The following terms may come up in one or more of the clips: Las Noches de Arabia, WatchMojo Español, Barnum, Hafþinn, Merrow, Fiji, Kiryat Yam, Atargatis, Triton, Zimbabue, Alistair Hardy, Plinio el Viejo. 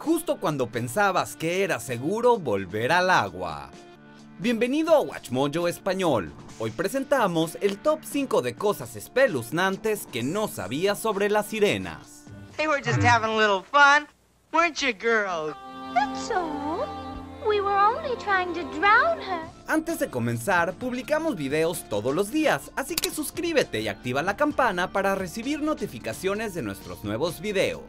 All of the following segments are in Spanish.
Justo cuando pensabas que era seguro volver al agua. Bienvenido a WatchMojo Español. Hoy presentamos el top 5 de cosas espeluznantes que no sabías sobre las sirenas. They were just having a little fun, weren't you, girl? That's all. We were only trying to drown her. Antes de comenzar, publicamos videos todos los días, así que suscríbete y activa la campana para recibir notificaciones de nuestros nuevos videos.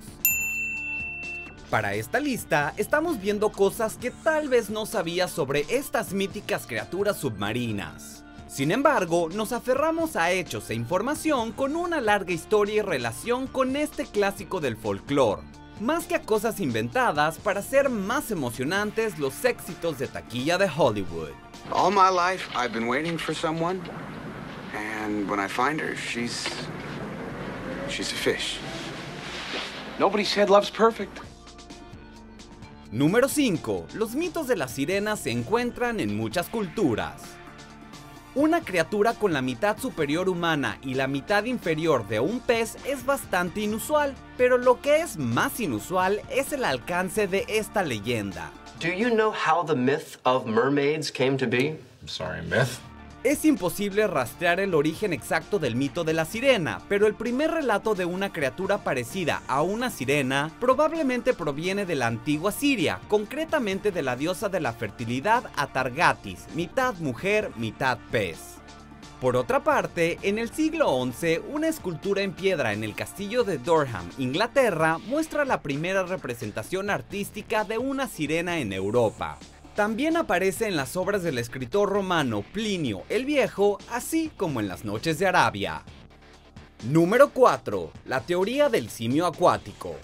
Para esta lista, estamos viendo cosas que tal vez no sabías sobre estas míticas criaturas submarinas. Sin embargo, nos aferramos a hechos e información con una larga historia y relación con este clásico del folclore, más que a cosas inventadas para hacer más emocionantes los éxitos de taquilla de Hollywood. All my life I've been waiting for someone, and when I find her, she's a fish. Nobody said love's perfect. Número 5. Los mitos de las sirenas se encuentran en muchas culturas. Una criatura con la mitad superior humana y la mitad inferior de un pez es bastante inusual, pero lo que es más inusual es el alcance de esta leyenda. Do you know how the myth of mermaids came to be? I'm sorry, myth. Es imposible rastrear el origen exacto del mito de la sirena, pero el primer relato de una criatura parecida a una sirena probablemente proviene de la antigua Siria, concretamente de la diosa de la fertilidad Atargatis, mitad mujer, mitad pez. Por otra parte, en el siglo XI, una escultura en piedra en el castillo de Durham, Inglaterra, muestra la primera representación artística de una sirena en Europa. También aparece en las obras del escritor romano Plinio el Viejo, así como en Las Noches de Arabia. Número 4. La teoría del simio acuático.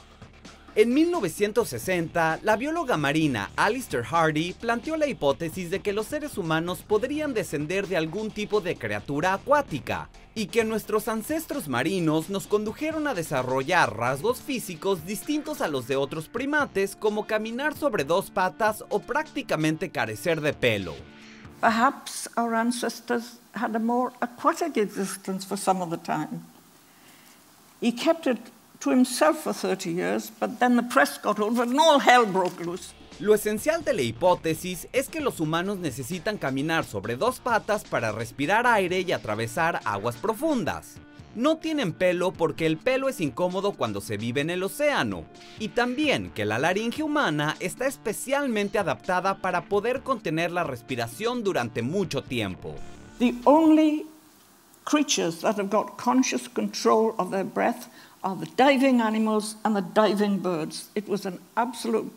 En 1960, la bióloga marina Alistair Hardy planteó la hipótesis de que los seres humanos podrían descender de algún tipo de criatura acuática, y que nuestros ancestros marinos nos condujeron a desarrollar rasgos físicos distintos a los de otros primates, como caminar sobre dos patas o prácticamente carecer de pelo. Perhaps our ancestors had a more aquatic existence for some of the time. He kept it to himself for 30 years, but then the press got over and all hell broke loose. Lo esencial de la hipótesis es que los humanos necesitan caminar sobre dos patas para respirar aire y atravesar aguas profundas. No tienen pelo porque el pelo es incómodo cuando se vive en el océano, y también que la laringe humana está especialmente adaptada para poder contener la respiración durante mucho tiempo. The only creatures that have got conscious control of their breath are the diving animals and the diving birds. It was an absolute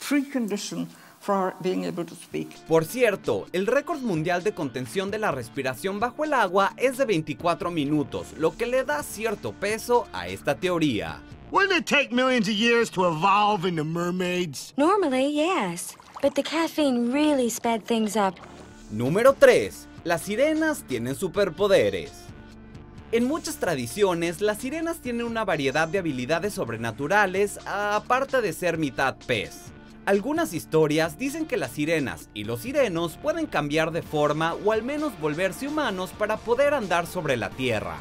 precondition for being able to speak. Por cierto, el récord mundial de contención de la respiración bajo el agua es de 24 minutos, lo que le da cierto peso a esta teoría. Wouldn't it take millions of years to evolve into mermaids? Normally, yes, but the caffeine really sped things up. Número 3. Las sirenas tienen superpoderes. En muchas tradiciones, las sirenas tienen una variedad de habilidades sobrenaturales, aparte de ser mitad pez. Algunas historias dicen que las sirenas y los sirenos pueden cambiar de forma o al menos volverse humanos para poder andar sobre la tierra.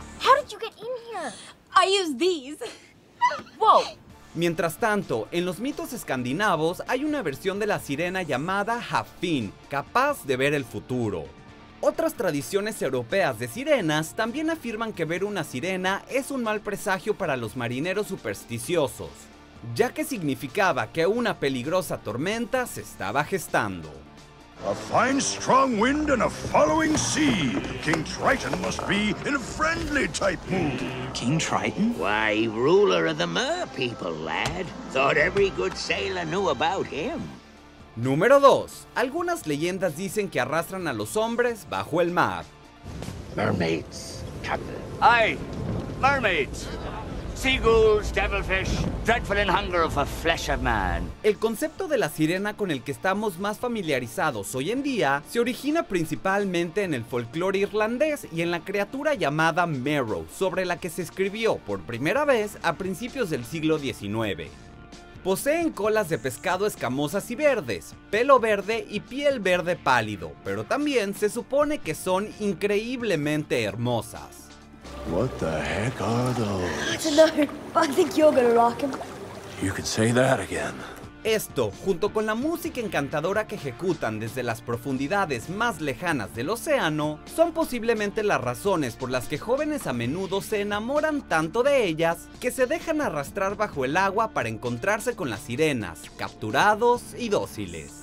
Mientras tanto, en los mitos escandinavos hay una versión de la sirena llamada Hafþinn, capaz de ver el futuro. Otras tradiciones europeas de sirenas también afirman que ver una sirena es un mal presagio para los marineros supersticiosos, ya que significaba que una peligrosa tormenta se estaba gestando. A fine strong wind and a following sea. King Triton must be in a friendly type mood. King Triton? Why, ruler of the mer people, lad. Thought every good sailor knew about him. Número 2. Algunas leyendas dicen que arrastran a los hombres bajo el mar. Mermaids, Captain. Aye, mermaids. Seagulls, devilfish, dreadful in hunger for flesh of man. El concepto de la sirena con el que estamos más familiarizados hoy en día se origina principalmente en el folclore irlandés y en la criatura llamada Merrow, sobre la que se escribió por primera vez a principios del siglo XIX. Poseen colas de pescado escamosas y verdes, pelo verde y piel verde pálido, pero también se supone que son increíblemente hermosas. What the heck are those? It's another. I think you're gonna rock him. You can say that again. Esto, junto con la música encantadora que ejecutan desde las profundidades más lejanas del océano, son posiblemente las razones por las que jóvenes a menudo se enamoran tanto de ellas que se dejan arrastrar bajo el agua para encontrarse con las sirenas, capturados y dóciles.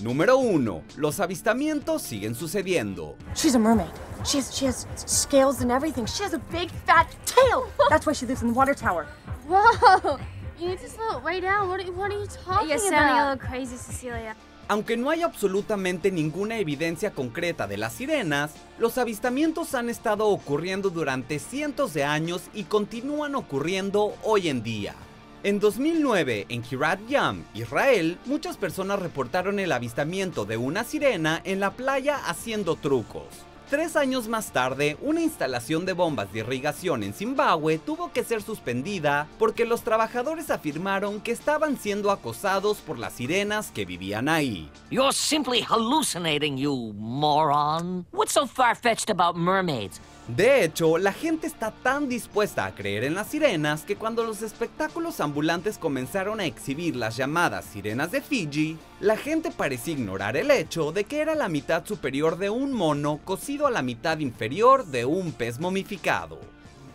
Número 1. Los avistamientos siguen sucediendo. She's a mermaid. She has scales and everything. She has a big fat tail. That's why she lives in the water tower. Whoa. You need to slow it way down. What are you talking about? You're sounding a little crazy, Cecilia. Aunque no hay absolutamente ninguna evidencia concreta de las sirenas, los avistamientos han estado ocurriendo durante cientos de años y continúan ocurriendo hoy en día. En 2009, en Kiryat Yam, Israel, muchas personas reportaron el avistamiento de una sirena en la playa haciendo trucos. 3 años más tarde, una instalación de bombas de irrigación en Zimbabue tuvo que ser suspendida porque los trabajadores afirmaron que estaban siendo acosados por las sirenas que vivían ahí. You're simply hallucinating, you moron. What's so far-fetched about mermaids? De hecho, la gente está tan dispuesta a creer en las sirenas que cuando los espectáculos ambulantes comenzaron a exhibir las llamadas sirenas de Fiji, la gente parecía ignorar el hecho de que era la mitad superior de un mono cosido a la mitad inferior de un pez momificado.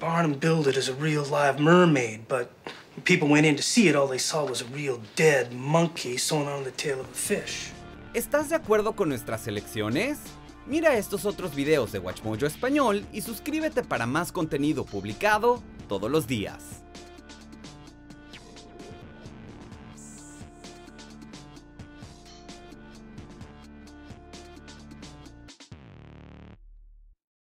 Barnum built it as a real live mermaid, but when people went in to see it, all they saw was a real dead monkey sewn on the tail of a fish. ¿Estás de acuerdo con nuestras elecciones? Mira estos otros videos de WatchMojo Español y suscríbete para más contenido publicado todos los días.